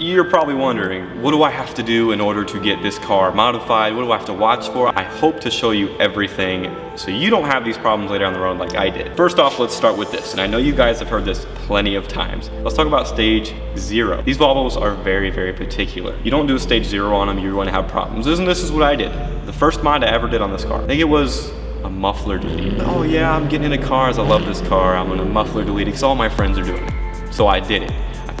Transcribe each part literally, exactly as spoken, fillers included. You're probably wondering, what do I have to do in order to get this car modified? What do I have to watch for? I hope to show you everything so you don't have these problems later on the road like I did. First off, let's start with this. And I know you guys have heard this plenty of times. Let's talk about stage zero. These Volvos are very, very particular. You don't do a stage zero on them, you're going to have problems. Isn't this is what I did. The first mod I ever did on this car. I think it was a muffler delete. Oh yeah, I'm getting into cars. I love this car. I'm going to muffler delete it because all my friends are doing it. So I did it.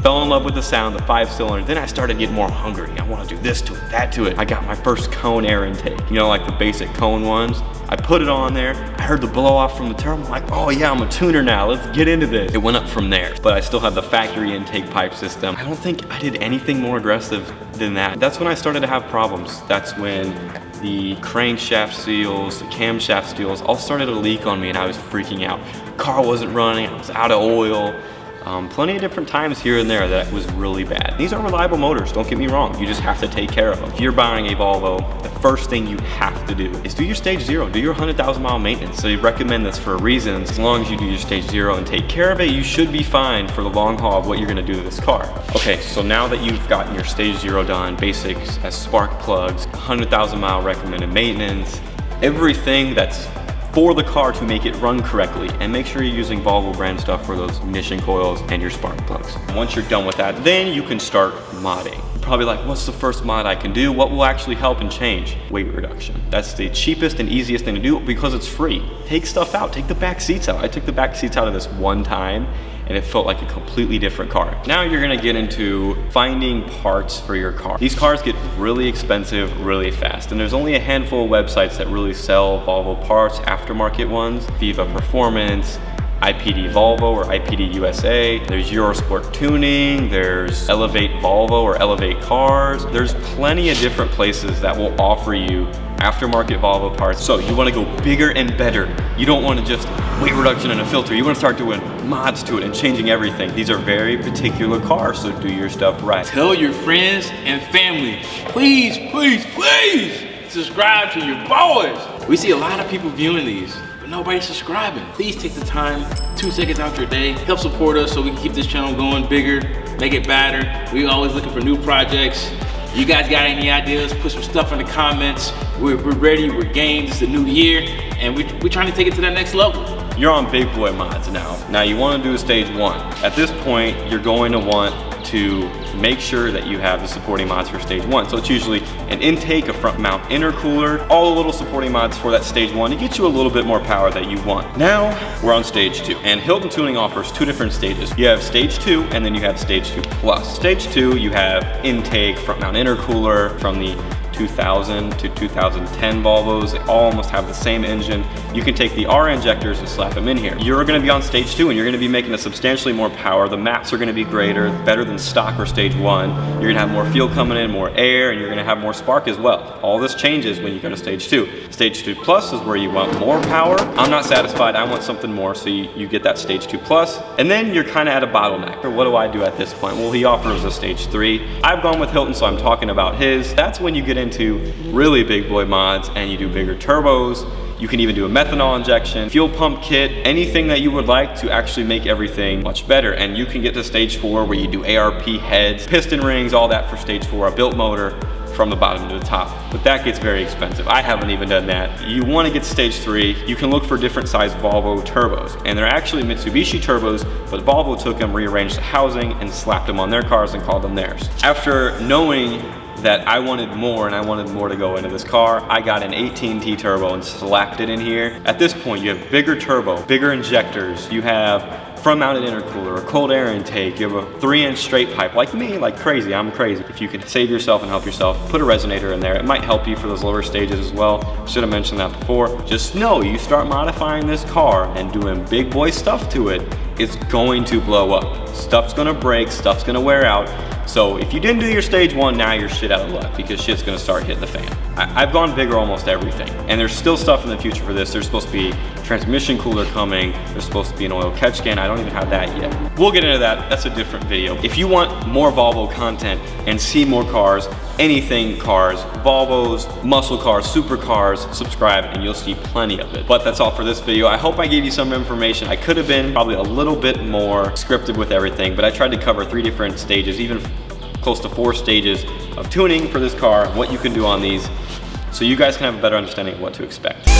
Fell in love with the sound, the five cylinder. Then I started getting more hungry. I want to do this to it, that to it. I got my first cone air intake. You know, like the basic cone ones. I put it on there. I heard the blow off from the turbo. I'm like, oh yeah, I'm a tuner now. Let's get into this. It went up from there, but I still had the factory intake pipe system. I don't think I did anything more aggressive than that. That's when I started to have problems. That's when the crankshaft seals, the camshaft seals all started to leak on me and I was freaking out. Car wasn't running, I was out of oil. Um, plenty of different times here and there that was really bad. These are reliable motors, don't get me wrong. You just have to take care of them. If you're buying a Volvo, the first thing you have to do is do your stage zero, do your one hundred thousand mile maintenance. So you recommend this for a reason. As long as you do your stage zero and take care of it, you should be fine for the long haul of what you're gonna do to this car. Okay, so now that you've gotten your stage zero done, basics as spark plugs, one hundred thousand mile recommended maintenance, everything that's for the car to make it run correctly, and make sure you're using Volvo brand stuff for those ignition coils and your spark plugs. Once you're done with that, then you can start modding. You're probably like, what's the first mod I can do? What will actually help and change? Weight reduction. That's the cheapest and easiest thing to do because it's free. Take stuff out, take the back seats out. I took the back seats out of this one time and it felt like a completely different car. Now you're gonna get into finding parts for your car. These cars get really expensive really fast, and there's only a handful of websites that really sell Volvo parts, aftermarket ones, Viva Performance, I P D Volvo or I P D U S A, there's Eurosport Tuning, there's Elevate Volvo or Elevate Cars. There's plenty of different places that will offer you aftermarket Volvo parts. So you wanna go bigger and better. You don't wanna just weight reduction and a filter. You wanna start doing mods to it and changing everything. These are very particular cars, so do your stuff right. Tell your friends and family, please, please, please subscribe to your boys. We see a lot of people viewing these, but nobody's subscribing. Please take the time, two seconds out your day, help support us so we can keep this channel going bigger, make it better. We're always looking for new projects. You guys got any ideas? Put some stuff in the comments. We're, we're ready, we're game, it's the new year, and we, we're trying to take it to that next level. You're on big boy mods now. Now you wanna do a stage one. At this point, you're going to want to make sure that you have the supporting mods for stage one. So it's usually an intake, a front mount intercooler, all the little supporting mods for that stage one to get you a little bit more power that you want. Now we're on stage two, and Hilton Tuning offers two different stages. You have stage two and then you have stage two plus. Stage two, you have intake, front mount intercooler from the two thousand to two thousand ten Volvos. They all almost have the same engine. You can take the R injectors and slap them in here. You're gonna be on stage two and you're gonna be making a substantially more power. The maps are gonna be greater, better than stock or stage one. You're gonna have more fuel coming in, more air, and you're gonna have more spark as well. All this changes when you go to stage two. Stage two plus is where you want more power. I'm not satisfied, I want something more, so you, you get that stage two plus. And then you're kinda at a bottleneck. What do I do at this point? Well, he offers a stage three. I've gone with Hilton, so I'm talking about his. That's when you get in into really big boy mods and you do bigger turbos. You can even do a methanol injection, fuel pump kit, anything that you would like to actually make everything much better. And you can get to stage four where you do A R P heads, piston rings, all that for stage four, a built motor from the bottom to the top. But that gets very expensive. I haven't even done that. You wanna get to stage three, you can look for different size Volvo turbos. And they're actually Mitsubishi turbos, but Volvo took them, rearranged the housing, and slapped them on their cars and called them theirs. After knowing that I wanted more and I wanted more to go into this car, I got an eighteen T turbo and slapped it in here. At this point, you have bigger turbo, bigger injectors, you have front-mounted intercooler, a cold air intake, you have a three-inch straight pipe. Like me, like crazy, I'm crazy. If you can save yourself and help yourself, put a resonator in there. It might help you for those lower stages as well. Should have mentioned that before. Just know, you start modifying this car and doing big boy stuff to it, it's going to blow up. Stuff's gonna break, stuff's gonna wear out. So if you didn't do your stage one, now you're shit out of luck because shit's gonna start hitting the fan. I, I've gone bigger almost everything, and there's still stuff in the future for this. There's supposed to be transmission cooler coming. There's supposed to be an oil catch can. I don't even have that yet. We'll get into that. That's a different video. If you want more Volvo content and see more cars, anything cars, Volvos, muscle cars, supercars, subscribe and you'll see plenty of it. But that's all for this video. I hope I gave you some information. I could have been probably a little bit more scripted with everything, but I tried to cover three different stages, even close to four stages of tuning for this car, what you can do on these, so you guys can have a better understanding of what to expect.